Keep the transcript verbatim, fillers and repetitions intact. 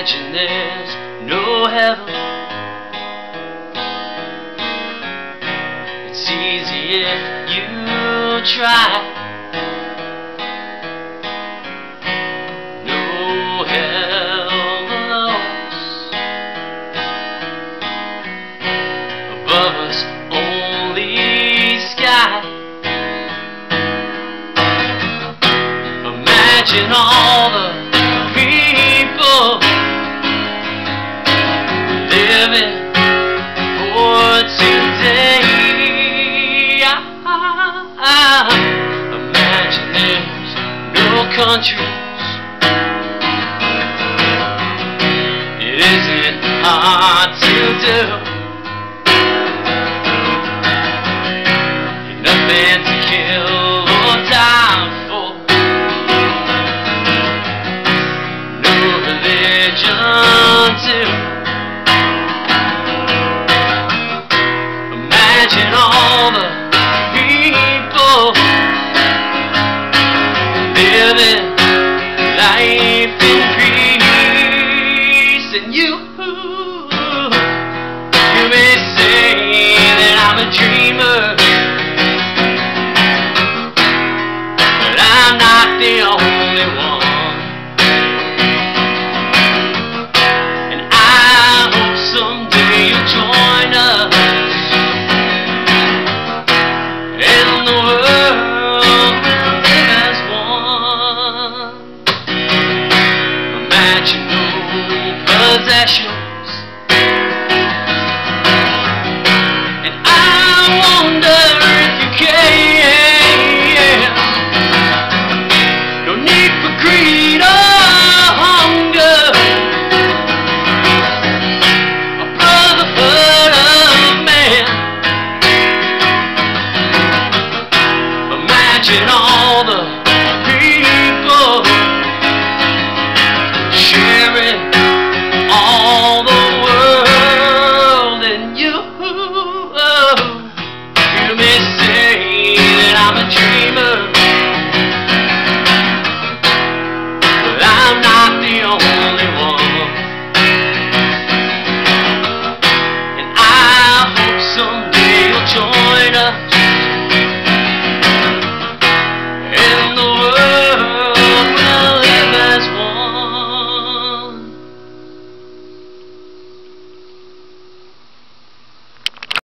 imagine there's no heaven. It's easy if you try. No hell below us. Above us only sky. Imagine all the countries. It isn't hard to do. You're nothing to kill or die for. No religion too. Imagine all the possession.